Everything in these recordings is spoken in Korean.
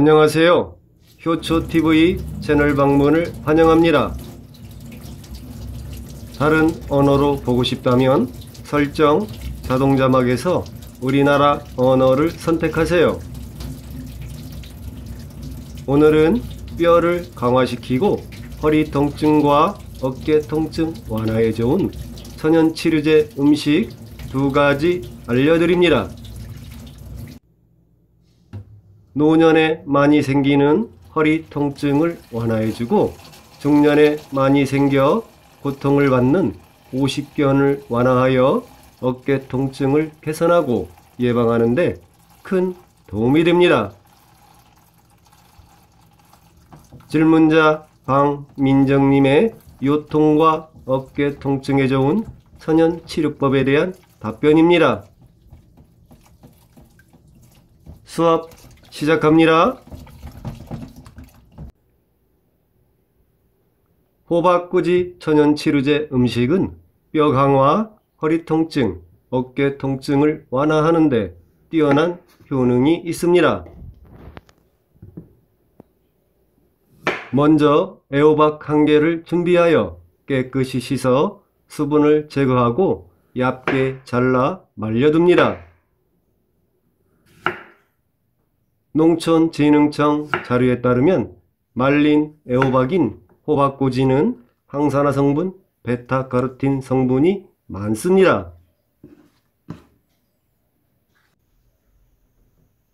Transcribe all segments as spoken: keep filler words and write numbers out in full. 안녕하세요. 효초티비 채널 방문을 환영합니다. 다른 언어로 보고 싶다면 설정 자동자막에서 우리나라 언어를 선택하세요. 오늘은 뼈를 강화시키고 허리 통증과 어깨 통증 완화에 좋은 천연치료제 음식 두 가지 알려드립니다. 노년에 많이 생기는 허리 통증을 완화해주고 중년에 많이 생겨 고통을 받는 오십견을 완화하여 어깨 통증을 개선하고 예방하는데 큰 도움이 됩니다. 질문자 방민정님의 요통과 어깨 통증에 좋은 천연치료법에 대한 답변입니다. 수업 시작합니다. 호박꾸지 천연치료제 음식은 뼈 강화, 허리 통증, 어깨 통증을 완화하는 데 뛰어난 효능이 있습니다. 먼저 애호박 한 개를 준비하여 깨끗이 씻어 수분을 제거하고 얇게 잘라 말려둡니다. 농촌진흥청 자료에 따르면 말린 애호박인 호박꼬지는 항산화 성분 베타카로틴 성분이 많습니다.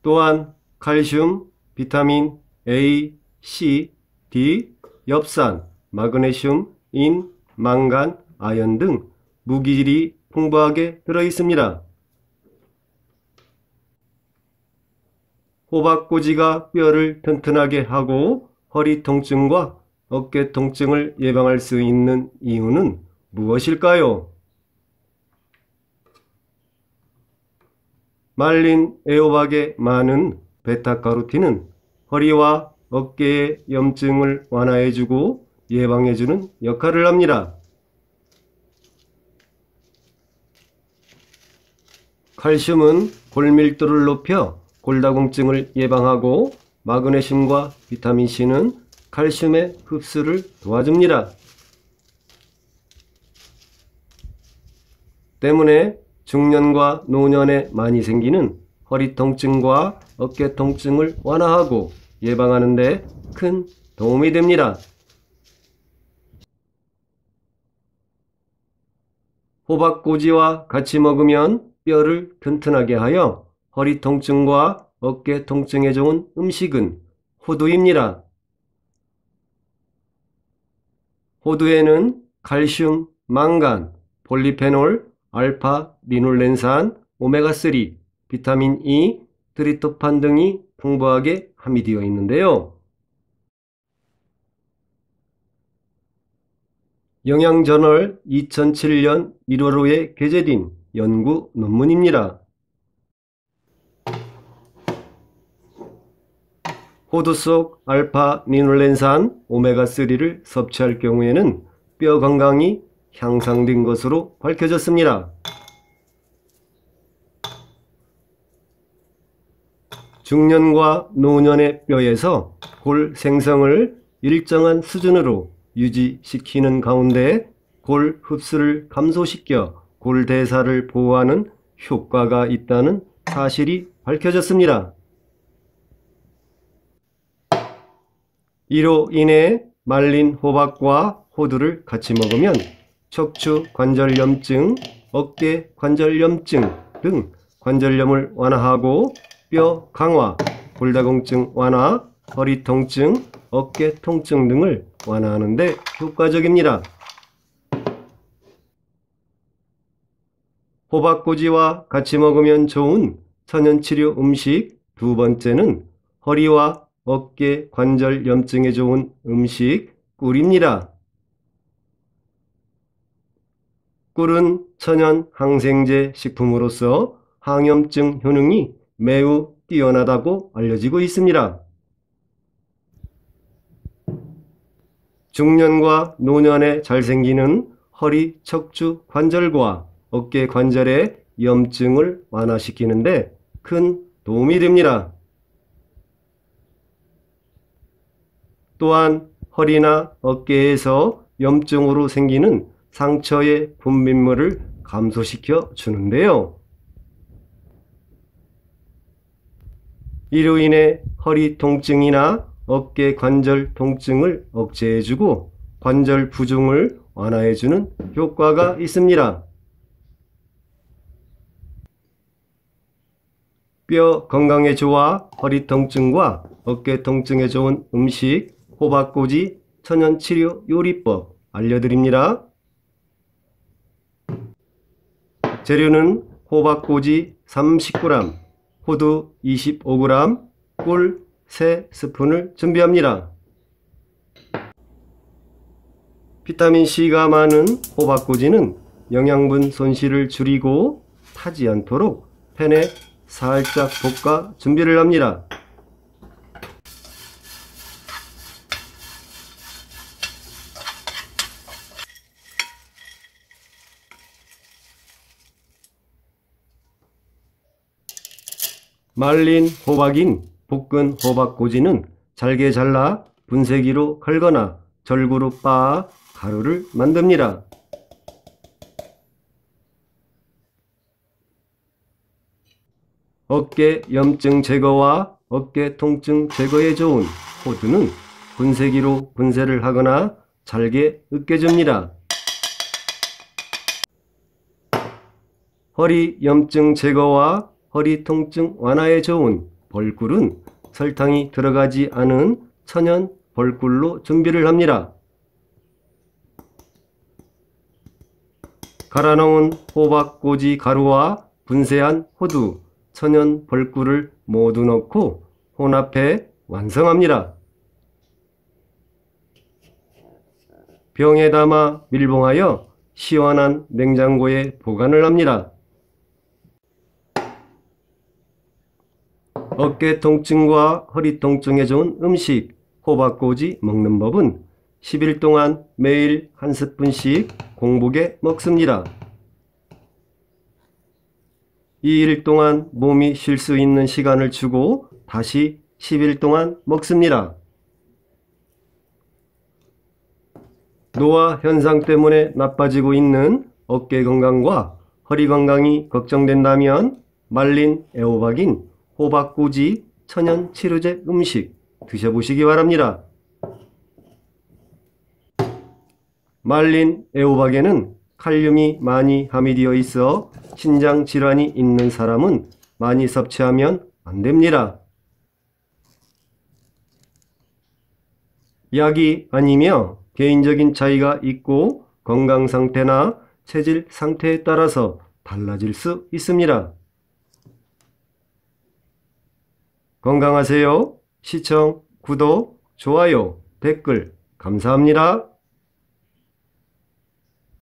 또한 칼슘, 비타민 에이, 씨, 디, 엽산, 마그네슘, 인, 망간, 아연 등 무기질이 풍부하게 들어있습니다. 호박꼬지가 뼈를 튼튼하게 하고 허리 통증과 어깨 통증을 예방할 수 있는 이유는 무엇일까요? 말린 애호박에 많은 베타카로틴은 허리와 어깨의 염증을 완화해주고 예방해주는 역할을 합니다. 칼슘은 골밀도를 높여 골다공증을 예방하고 마그네슘과 비타민C는 칼슘의 흡수를 도와줍니다. 때문에 중년과 노년에 많이 생기는 허리 통증과 어깨 통증을 완화하고 예방하는 데 큰 도움이 됩니다. 호박꼬지와 같이 먹으면 뼈를 튼튼하게 하여 허리 통증과 어깨 통증에 좋은 음식은 호두입니다. 호두에는 칼슘, 망간, 폴리페놀, 알파, 리놀렌산, 오메가삼, 비타민 이, 트리토판 등이 풍부하게 함유되어 있는데요. 영양저널 이천칠 년 일월호에 게재된 연구 논문입니다. 호두 속 알파-리놀렌산 오메가삼을 섭취할 경우에는 뼈 건강이 향상된 것으로 밝혀졌습니다. 중년과 노년의 뼈에서 골 생성을 일정한 수준으로 유지시키는 가운데 골 흡수를 감소시켜 골 대사를 보호하는 효과가 있다는 사실이 밝혀졌습니다. 이로 인해 말린 호박과 호두를 같이 먹으면 척추 관절 염증, 어깨 관절 염증 등 관절염을 완화하고 뼈 강화, 골다공증 완화, 허리 통증, 어깨 통증 등을 완화하는 데 효과적입니다. 호박꼬지와 같이 먹으면 좋은 천연치료 음식 두 번째는 허리와 어깨 관절 염증에 좋은 음식 꿀입니다. 꿀은 천연 항생제 식품으로서 항염증 효능이 매우 뛰어나다고 알려지고 있습니다. 중년과 노년에 잘 생기는 허리, 척추 관절과 어깨 관절의 염증을 완화시키는데 큰 도움이 됩니다. 또한 허리나 어깨에서 염증으로 생기는 상처의 분비물을 감소시켜 주는데요. 이로 인해 허리 통증이나 어깨 관절 통증을 억제해주고 관절 부종을 완화해주는 효과가 있습니다. 뼈 건강에 좋아 허리 통증과 어깨 통증에 좋은 음식, 호박꽂이, 천연치료 요리법 알려드립니다. 재료는 호박꽂이 삼십 그램, 호두 이십오 그램, 꿀 세 스푼을 준비합니다. 비타민C가 많은 호박꽂이는 영양분 손실을 줄이고 타지 않도록 팬에 살짝 볶아 준비를 합니다. 말린 호박인 볶은 호박꽂이는 잘게 잘라 분쇄기로 갈거나 절구로 빻아 가루를 만듭니다. 어깨 염증 제거와 어깨 통증 제거에 좋은 호두는 분쇄기로 분쇄를 하거나 잘게 으깨줍니다. 허리 염증 제거와 허리 통증 완화에 좋은 벌꿀은 설탕이 들어가지 않은 천연 벌꿀로 준비를 합니다. 갈아 넣은 호박꽂이 가루와 분쇄한 호두, 천연 벌꿀을 모두 넣고 혼합해 완성합니다. 병에 담아 밀봉하여 시원한 냉장고에 보관을 합니다. 어깨 통증과 허리 통증에 좋은 음식, 호박꽂이 먹는 법은 십 일 동안 매일 한 스푼씩 공복에 먹습니다. 이 일 동안 몸이 쉴 수 있는 시간을 주고 다시 십 일 동안 먹습니다. 노화 현상 때문에 나빠지고 있는 어깨 건강과 허리 건강이 걱정된다면 말린 애호박인 호박꽂이 천연치료제 음식 드셔보시기 바랍니다. 말린 애호박에는 칼륨이 많이 함유되어 있어 신장 질환이 있는 사람은 많이 섭취하면 안됩니다. 약이 아니며 개인적인 차이가 있고 건강 상태나 체질 상태에 따라서 달라질 수 있습니다. 건강하세요. 시청, 구독, 좋아요, 댓글 감사합니다.